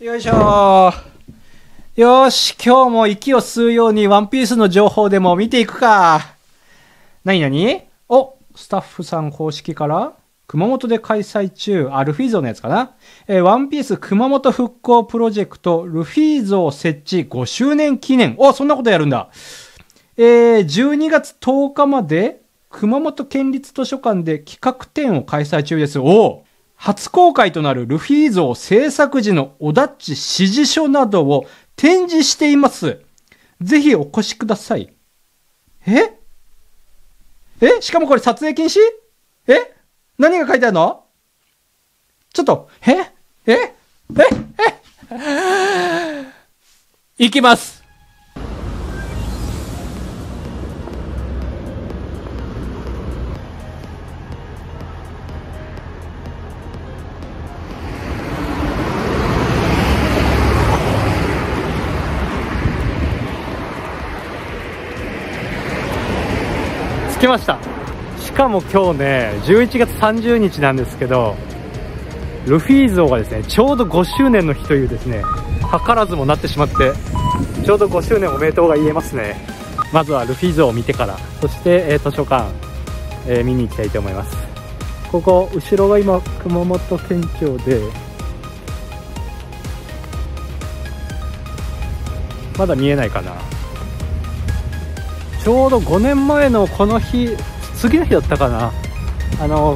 よいしょー。よし、今日も息を吸うようにワンピースの情報でも見ていくか。なになに？お、スタッフさん公式から熊本で開催中、ルフィ像のやつかな。ワンピース熊本復興プロジェクトルフィ像設置5周年記念。お、そんなことやるんだ。12月10日まで熊本県立図書館で企画展を開催中です。おー、初公開となるルフィ像制作時のおだっち指示書などを展示しています。ぜひお越しください。しかもこれ撮影禁止？何が書いてあるの？ちょっと、行きます。来ました。しかも今日ね、11月30日なんですけど、ルフィ像がですね、ちょうど5周年の日というですね、図らずもなってしまって、ちょうど5周年おめでとうが言えますね。まずはルフィ像を見てから、そして、図書館、見に行きたいと思います。ここ後ろが今熊本県庁で、まだ見えないかな。ちょうど5年前のこの日、次の日だったかな、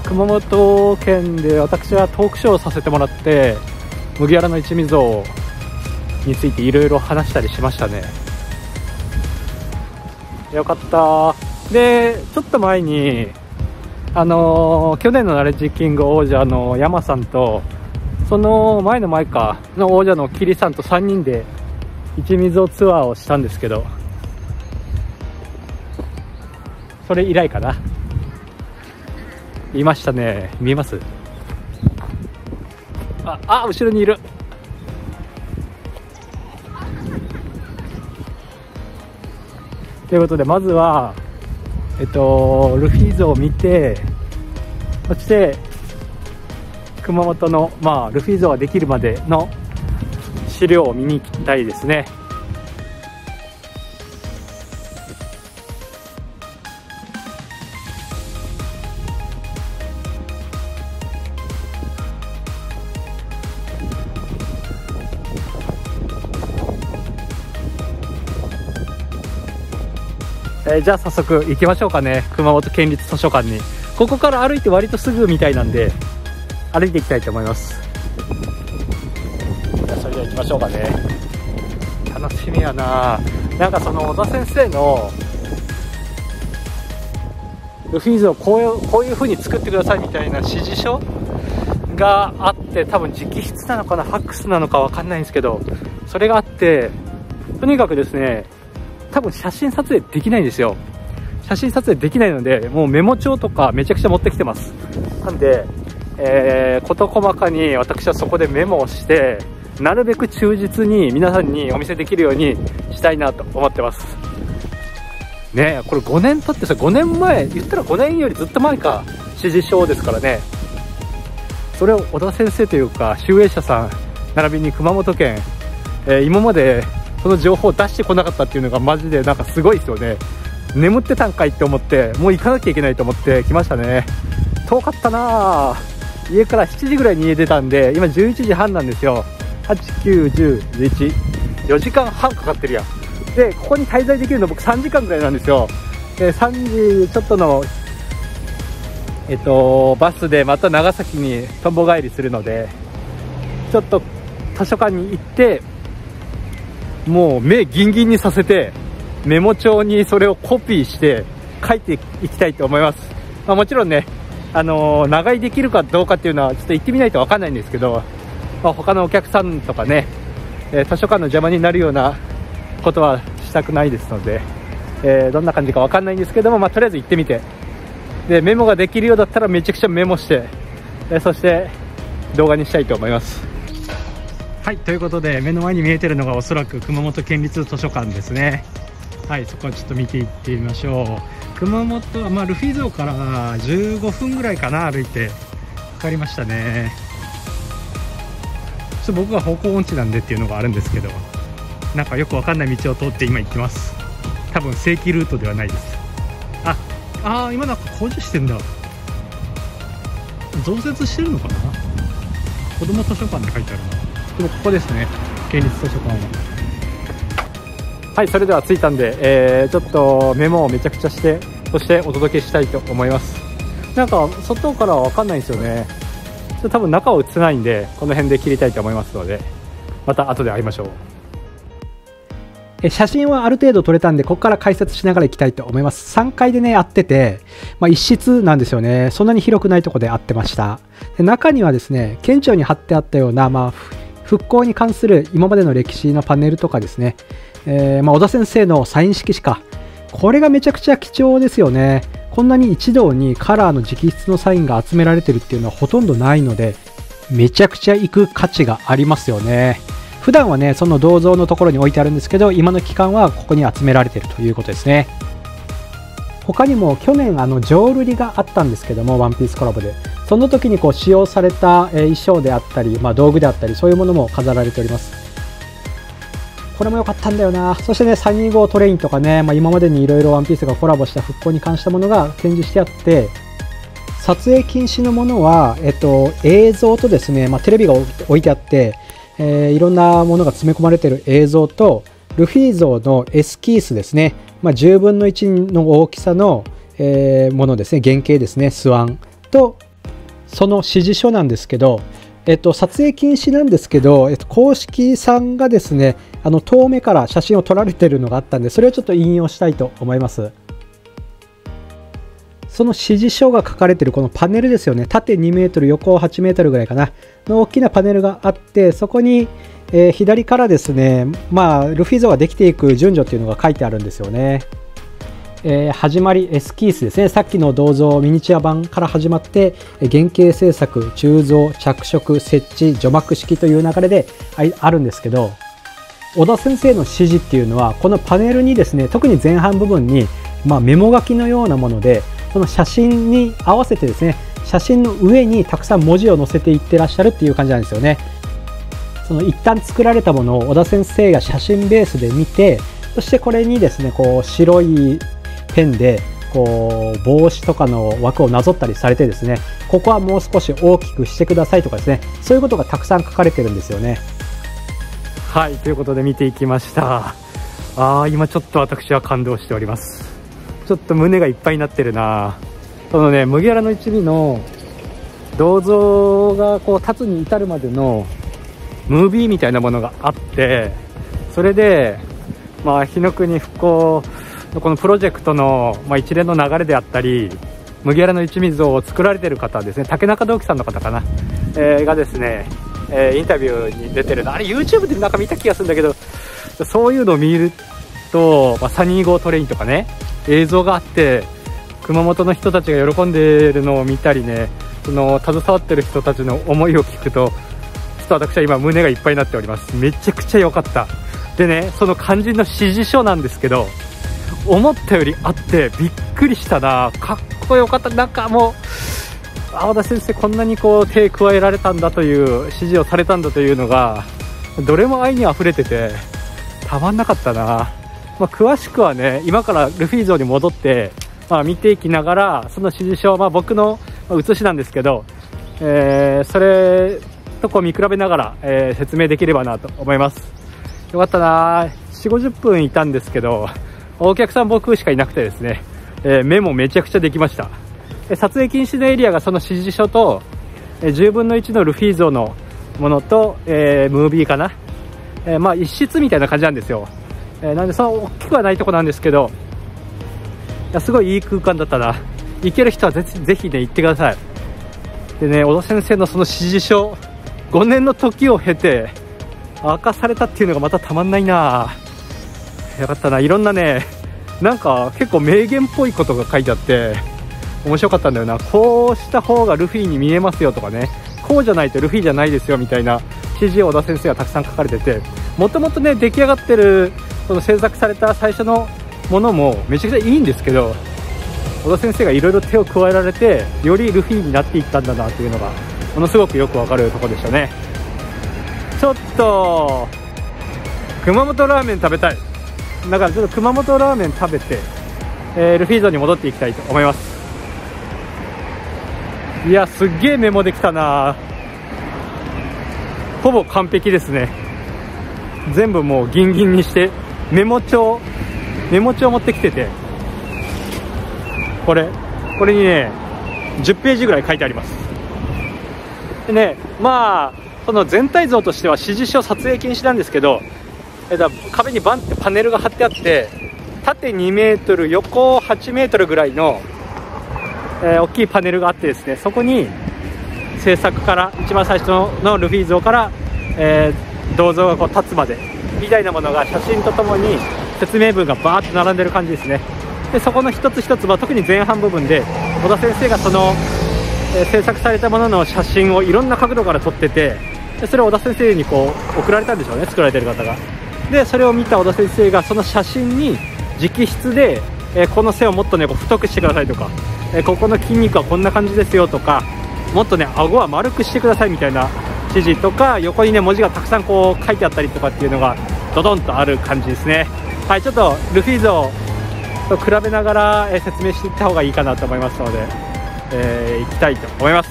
熊本県で私はトークショーをさせてもらって、麦わらの一味像についていろいろ話したりしましたね。よかった。で、ちょっと前に去年のナレッジキング王者の山さんと、その前の前かの王者のキリさんと3人で一味像ツアーをしたんですけど、それ以来かな。いましたね。見えます？後ろにいる。ということで、まずはルフィ像を見て、そして熊本の、ルフィ像ができるまでの資料を見に行きたいですね。じゃあ早速行きましょうかね、熊本県立図書館に。ここから歩いて割とすぐみたいなんで、歩いていきたいと思います。それでは行きましょうかね。楽しみやな。なんかその小田先生のルフィ像をこういう風に作ってくださいみたいな指示書があって、多分直筆なのかな、ファックスなのかわかんないんですけど、それがあって、とにかくですね、多分写真撮影できないんですよ。写真撮影できないので、もうメモ帳とかめちゃくちゃ持ってきてます。なんで、事細かに私はそこでメモをして、なるべく忠実に皆さんにお見せできるようにしたいなと思ってますね。これ5年経ってさ、5年前言ったら5年よりずっと前か、指示書ですからね。それを小田先生というか集英社さん並びに熊本県、今までその情報を出してこなかったっていうのがマジでなんかすごいですよね。眠ってたんかいって思って、もう行かなきゃいけないと思って来ましたね。遠かったな。家から7時ぐらいに家出たんで、今11時半なんですよ。8、9、10、11、4時間半かかってるやん。で、ここに滞在できるの僕3時間ぐらいなんですよ。で、3時ちょっとのバスでまた長崎にとんぼ帰りするので、ちょっと図書館に行って、もう目ギンギンにさせて、メモ帳にそれをコピーして書いていきたいと思います。もちろんね、長居できるかどうかっていうのはちょっと行ってみないとわかんないんですけど、他のお客さんとかね、図書館の邪魔になるようなことはしたくないですので、どんな感じかわかんないんですけども、とりあえず行ってみて、でメモができるようだったらめちゃくちゃメモして、そして動画にしたいと思います。はい、ということで、目の前に見えてるのがおそらく熊本県立図書館ですね。はい、そこはちょっと見ていってみましょう。熊本は、ルフィ像から15分ぐらいかな、歩いて。わかりましたね。ちょっと僕が方向音痴なんでっていうのがあるんですけど、なんかよくわかんない道を通って今行ってます。多分正規ルートではないです。あ、今なんか工事してんだ。増設してるのかな。子ども図書館って書いてあるな。でもここですね、県立図書館は。はい、それでは着いたんで、ちょっとメモをめちゃくちゃして、そしてお届けしたいと思います。なんか外からは分かんないんですよね。多分中を映せないんで、この辺で切りたいと思いますので、また後で会いましょう。写真はある程度撮れたんで、ここから解説しながら行きたいと思います。3階でね、会ってて、一室なんですよね。そんなに広くないとこで会ってました。で、中にはですね、県庁に貼ってあったような、復興に関する今までの歴史のパネルとかですね、小田先生のサイン色紙か、これがめちゃくちゃ貴重ですよね。こんなに一堂にカラーの直筆のサインが集められてるっていうのはほとんどないので、めちゃくちゃ行く価値がありますよね。普段はね、その銅像のところに置いてあるんですけど、今の期間はここに集められてるということですね。他にも去年浄瑠璃があったんですけども、ワンピースコラボでその時に使用された衣装であったり、道具であったり、そういうものも飾られております。これも良かったんだよな。そしてね、サニー号トレインとかね、今までにいろいろワンピースがコラボした復興に関したものが展示してあって、撮影禁止のものは、映像とですね、テレビが置いてあって、いろんなものが詰め込まれている映像と、ルフィ像のエスキースですね、10分の1の大きさの、ものですね、原型ですね、スワンと、その指示書なんですけど、撮影禁止なんですけど、公式さんがですね、遠目から写真を撮られているのがあったんで、それをちょっと引用したいと思います。その指示書が書かれているこのパネルですよね、縦2メートル、横8メートルぐらいかな、の大きなパネルがあって、そこに、左からですね、ルフィ像ができていく順序っていうのが書いてあるんですよね。始まりエスキースですね、さっきの銅像ミニチュア版から始まって、原型制作、鋳造、着色、設置、除幕式という流れであるんですけど、小田先生の指示っていうのはこのパネルにですね、特に前半部分に、メモ書きのようなもので、その写真に合わせてですね、写真の上にたくさん文字を載せていってらっしゃるっていう感じなんですよね。その一旦作られたものを小田先生が写真ベースで見て、そしてこれにですね、白いペンで帽子とかの枠をなぞったりされてですね、ここはもう少し大きくしてくださいとかですね、そういうことがたくさん書かれてるんですよね。はい、ということで見ていきました。今ちょっと私は感動しております。ちょっと胸がいっぱいになってるな。そのね、麦わらの一味の銅像が立つに至るまでのムービーみたいなものがあって、それで火の国復興このプロジェクトの一連の流れであったり、麦わらの一味像を作られている方ですね、竹中直樹さんの方かな、がですね、インタビューに出てるの、あれ YouTube でなんか見た気がするんだけど、そういうのを見ると、サニー号トレインとかね、映像があって熊本の人たちが喜んでいるのを見たりね、その携わってる人たちの思いを聞くと、ちょっと私は今胸がいっぱいになっております。めちゃくちゃ良かった。でね、その肝心の指示書なんですけど、思ったよりあってびっくりしたな。かっこよかった。なんかもう、小田先生こんなに手加えられたんだという、指示をされたんだというのが、どれも愛にあふれててたまんなかったな。詳しくはね、今からルフィ像に戻って、見ていきながら、その指示書、僕の写しなんですけど、それと見比べながら、説明できればなと思います。よかったな。4、50分いたんですけど、お客さん僕しかいなくてですね、メモめちゃくちゃできました。撮影禁止のエリアがその指示書と、10分の1のルフィ像のものと、ムービーかな、一室みたいな感じなんですよ。なんでその大きくはないとこなんですけど、すごいいい空間だったな。行ける人はぜひね、行ってください。でね、小田先生のその指示書、5年の時を経て明かされたっていうのがまたたまんないな。よかったな。いろんなね、なんか結構名言っぽいことが書いてあって面白かったんだよな。こうした方がルフィに見えますよとかね、こうじゃないとルフィじゃないですよみたいな指示を小田先生がたくさん書かれてて、もともとね、出来上がってるその制作された最初のものもめちゃくちゃいいんですけど、小田先生がいろいろ手を加えられて、よりルフィになっていったんだなというのがものすごくよくわかるところでしたね。ちょっと熊本ラーメン食べたい。だからちょっと熊本ラーメン食べて、ルフィーゾに戻っていきたいと思います。いや、すっげえメモできたな。ほぼ完璧ですね。全部もうギンギンにして、メモ帳持ってきてて、これにね10ページぐらい書いてあります。でね、まあその全体像としては指示書撮影禁止なんですけど、壁にバンってパネルが貼ってあって、縦2メートル横8メートルぐらいの、大きいパネルがあってですね、そこに制作から一番最初のルフィ像から、銅像がこう立つまでみたいなものが写真とともに説明文がバーッと並んでる感じですね。でそこの一つ一つは、特に前半部分で小田先生がその、制作されたものの写真をいろんな角度から撮ってて、でそれを小田先生にこう送られたんでしょうね、作られてる方が。でそれを見た小田先生がその写真に直筆で、この背をもっとねこう太くしてくださいとか、ここの筋肉はこんな感じですよとか、もっとね顎は丸くしてくださいみたいな指示とか、横にね文字がたくさんこう書いてあったりとかっていうのがドドンとある感じですね。はい、ちょっとルフィ像と比べながら、説明していった方がいいかなと思いますので、行きたいと思います。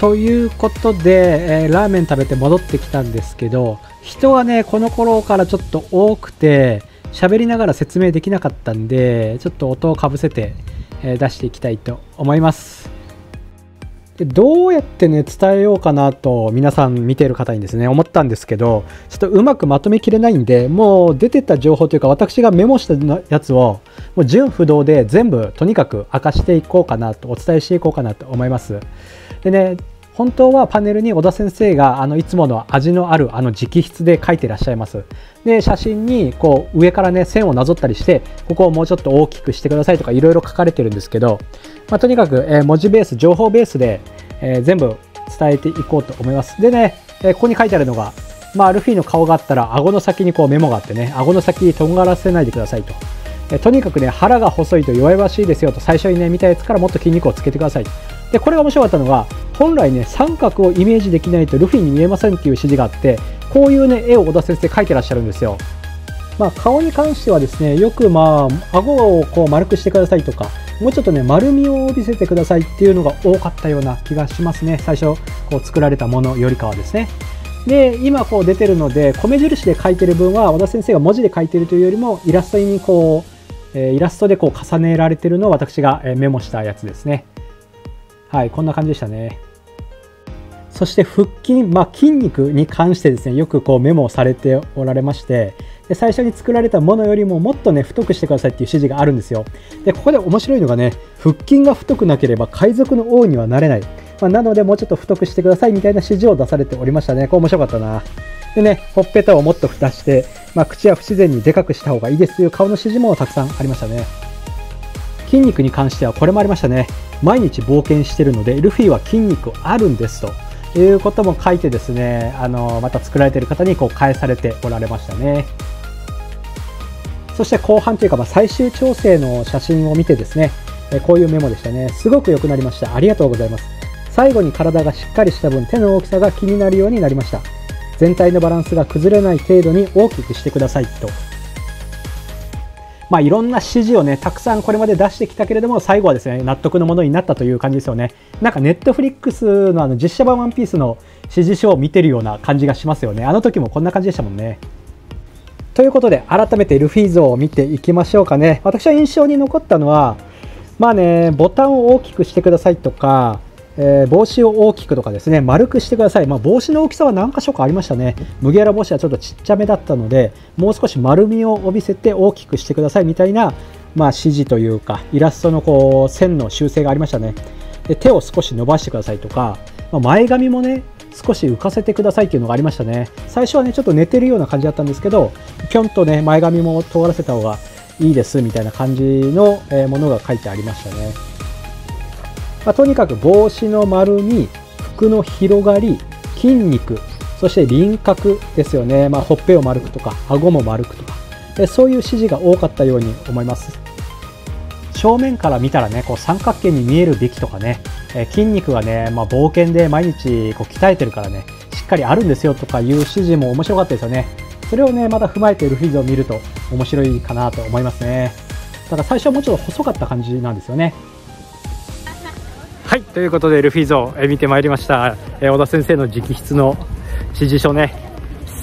ということで、ラーメン食べて戻ってきたんですけど、人がねこの頃からちょっと多くて、喋りながら説明できなかったんで、ちょっと音をかぶせて、出していきたいと思います。でどうやってね伝えようかなと皆さん見ている方にですね思ったんですけど、ちょっとうまくまとめきれないんで、もう出てた情報というか私がメモしたやつをもう順不動で全部とにかく明かしていこうかなと、お伝えしていこうかなと思います。でね、本当はパネルに小田先生がいつもの味のある直筆で書いていらっしゃいます。で写真にこう上からね線をなぞったりして、ここをもうちょっと大きくしてくださいとかいろいろ書かれてるんですけど、まあ、とにかく文字ベース情報ベースで全部伝えていこうと思います。でね、ここに書いてあるのが、まあ、ルフィの顔があったら顎の先にこうメモがあってね、顎の先にとんがらせないでくださいと。とにかくね腹が細いと弱々しいですよと、最初にね見たやつからもっと筋肉をつけてください。でこれが面白かったのが、本来ね三角をイメージできないとルフィに見えませんっていう指示があって、こういうね絵を小田先生描いてらっしゃるんですよ。まあ、顔に関してはですね、よくまあ顎をこう丸くしてくださいとか、もうちょっとね丸みを帯びせてくださいっていうのが多かったような気がしますね、最初こう作られたものよりかはですね。で今こう出てるので、米印で描いてる分は小田先生が文字で描いてるというよりもイラストにこう、イラストでこう重ねられてるのを私がメモしたやつですね。はい、こんな感じでしたね。そして腹筋、まあ、筋肉に関してですね、よくこうメモをされておられまして、で最初に作られたものよりももっとね太くしてくださいっていう指示があるんですよ。でここで面白いのがね、腹筋が太くなければ海賊の王にはなれない、まあ、なのでもうちょっと太くしてくださいみたいな指示を出されておりましたね。これ面白かったな。でね、ほっぺたをもっと蓋して、まあ、口は不自然にでかくした方がいいですという顔の指示もたくさんありましたね。筋肉に関してはこれもありましたね。毎日冒険しているのでルフィは筋肉あるんですということも書いてですね、また作られている方にこう返されておられましたね。そして後半というか、まあ、最終調整の写真を見てですね、こういうメモでしたね。すごく良くなりました、ありがとうございます。最後に体がしっかりした分手の大きさが気になるようになりました。全体のバランスが崩れない程度に大きくしてくださいと。まあ、いろんな指示をねたくさんこれまで出してきたけれども、最後はですね納得のものになったという感じですよね。なんかネットフリックスの実写版ワンピースの指示書を見てるような感じがしますよね。あの時もこんな感じでしたもんね。ということで改めてルフィ像を見ていきましょうかね。私は印象に残ったのは、まあね、ボタンを大きくしてくださいとか、帽子を大きくとかですね、丸くしてください。まあ、帽子の大きさは何箇所かありましたね。麦わら帽子はちょっとちっちゃめだったので、もう少し丸みを帯びせて大きくしてくださいみたいな、まあ、指示というかイラストのこう線の修正がありましたね。で手を少し伸ばしてくださいとか、まあ、前髪もね少し浮かせてくださいというのがありましたね。最初はねちょっと寝てるような感じだったんですけど、ぴょんとね前髪も通らせた方がいいですみたいな感じのものが書いてありましたね。まあ、とにかく帽子の丸み、服の広がり、筋肉、そして輪郭ですよね。まあ、ほっぺを丸くとか、顎も丸くとか、そういう指示が多かったように思います。正面から見たらね、こう三角形に見えるべきとかね、筋肉がね、冒険で毎日こう鍛えてるからね、しっかりあるんですよとかいう指示も面白かったですよね。それをね、また踏まえてルフィ像を見ると面白いかなと思いますね。ただ最初はもうちょっと細かった感じなんですよね。はい、ということでルフィ像見てまいりました。尾田先生の直筆の指示書ね、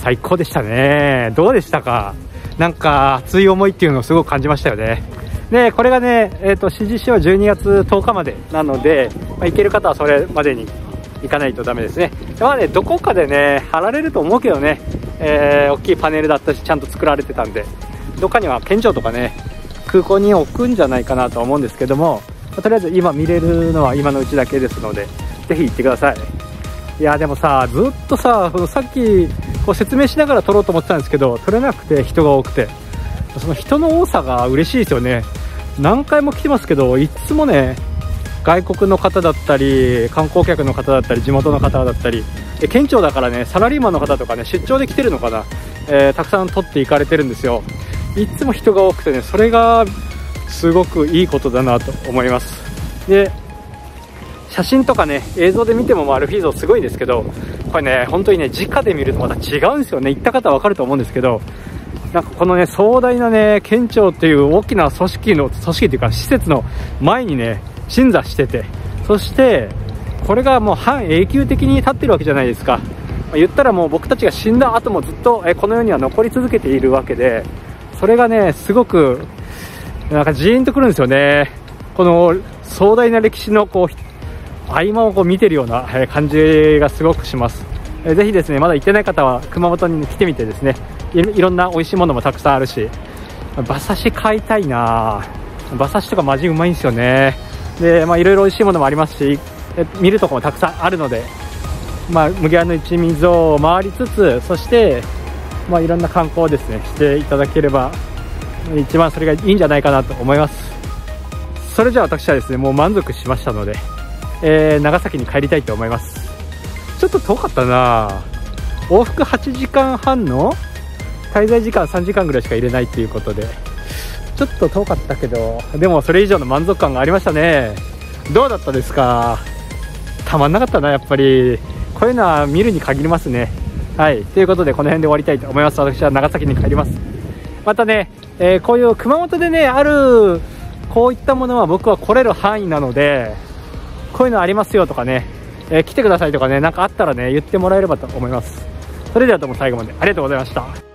最高でしたね。どうでしたか？なんか熱い思いっていうのをすごく感じましたよね。で、これがね、指示書は12月10日までなので、行ける方はそれまでに行かないとダメですね。まあね、どこかでね、貼られると思うけどね、大きいパネルだったし、ちゃんと作られてたんで、どっかには県庁とかね、空港に置くんじゃないかなとは思うんですけども、とりあえず今見れるのは今のうちだけですので、ぜひ行ってください。いやでもさ、ずっとさ、さっきこう説明しながら撮ろうと思ってたんですけど、撮れなくて人が多くて、その人の多さが嬉しいですよね。何回も来てますけど、いつもね、外国の方だったり観光客の方だったり地元の方だったり、県庁だからね、サラリーマンの方とかね、出張で来てるのかな、たくさん撮っていかれてるんですよ。いつも人が多くてね、それがすごくいいことだなと思います。で、写真とかね、映像で見てもルフィ像すごいんですけど、これね、本当にね、直で見るとまた違うんですよね。行った方は分かると思うんですけど、なんかこのね、壮大なね、県庁っていう大きな組織というか施設の前にね、鎮座してて、そしてこれがもう半永久的に立ってるわけじゃないですか。言ったらもう僕たちが死んだ後もずっとこの世には残り続けているわけで、それがね、すごくなんかジーンとくるんですよね。この壮大な歴史のこう合間をこう見てるような感じがすごくします。ぜひですね、まだ行ってない方は熊本に来てみてですね、いろんな美味しいものもたくさんあるし、馬刺し買いたいな。馬刺しとかマジうまいんですよね。で、いろいろ美味しいものもありますし、見るところもたくさんあるので、麦わらの一味像を回りつつ、そして、いろんな観光をですね、していただければ一番それがいいんじゃないかなと思います。それじゃあ私はですね、もう満足しましたので、長崎に帰りたいと思います。ちょっと遠かったな。往復8時間半の滞在時間3時間ぐらいしか入れないということで、ちょっと遠かったけど、でもそれ以上の満足感がありましたね。どうだったですか？たまんなかったな、やっぱりこういうのは見るに限りますね。はい、ということでこの辺で終わりたいと思います。私は長崎に帰ります。またね、こういう熊本でね、あるこういったものは僕は来れる範囲なので、こういうのありますよとかね、来てくださいとかね、なんかあったらね、言ってもらえればと思います。それではどうも最後までありがとうございました。